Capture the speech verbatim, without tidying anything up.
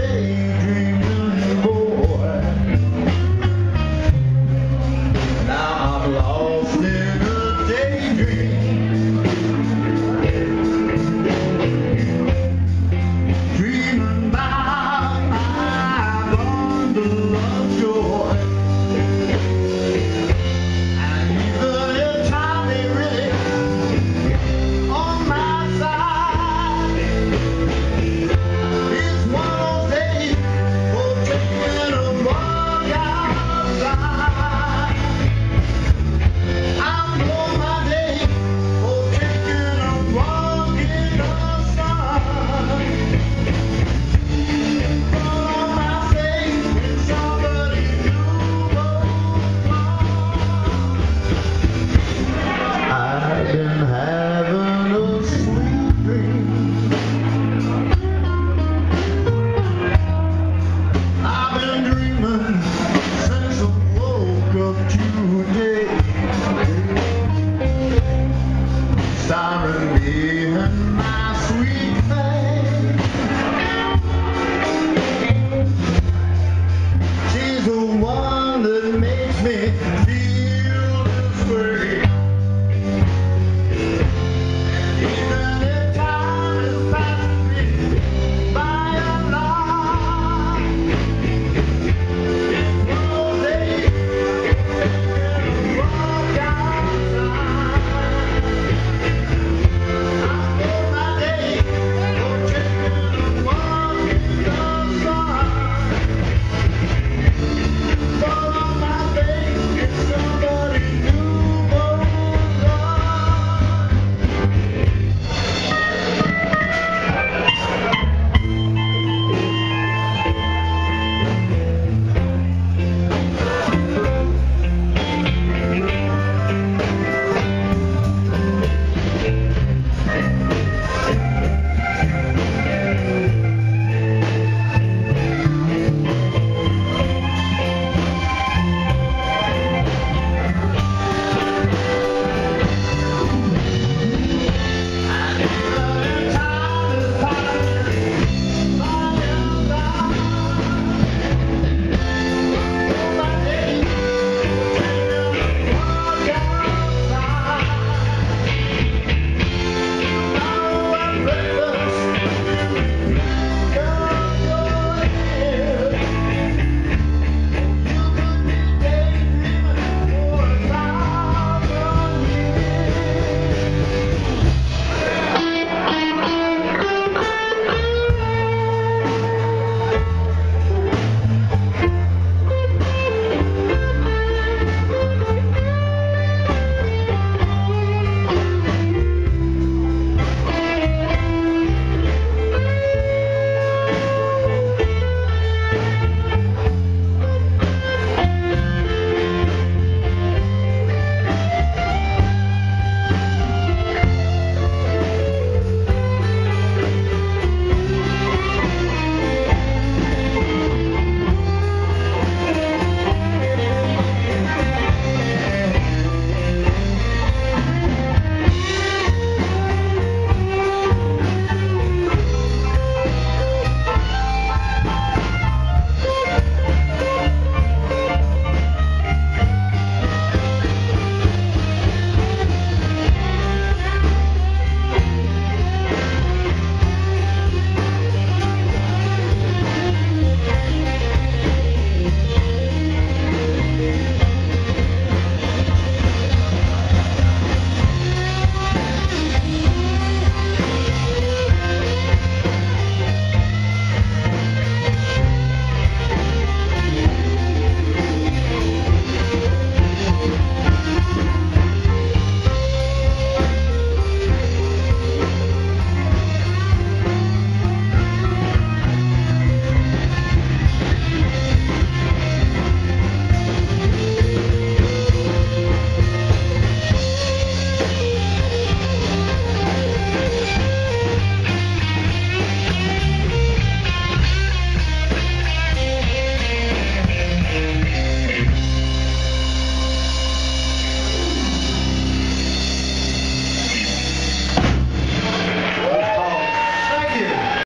day.